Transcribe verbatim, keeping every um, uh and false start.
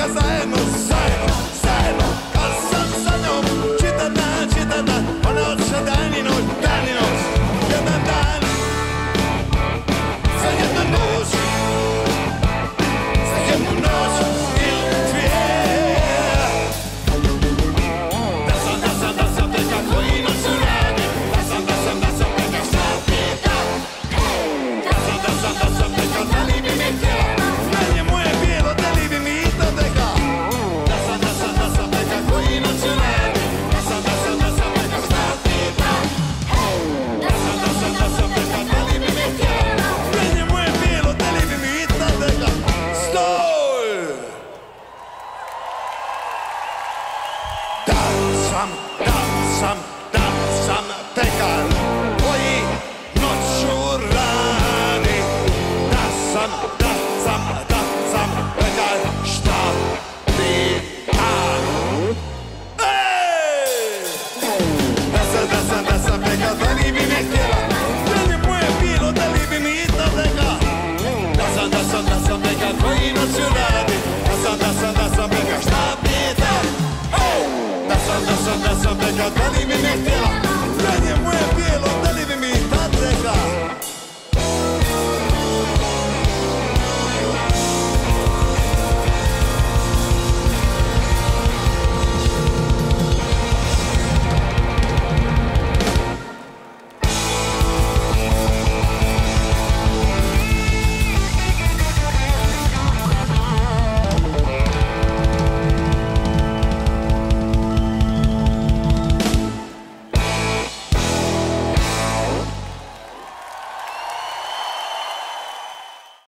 kazałem zero, zero, kasa za nią, czytana, czytana, ona odszedł ani noc, dani noc, jeden dan, za jedną noc, za jedną noc, tylko dwie. Dasa, dasa, dasa, taka twój noc urany, dasa, dasa, dasa, taka zapyta, dasa, dasa, dasa, taka naliby mnie tyle. Some, some.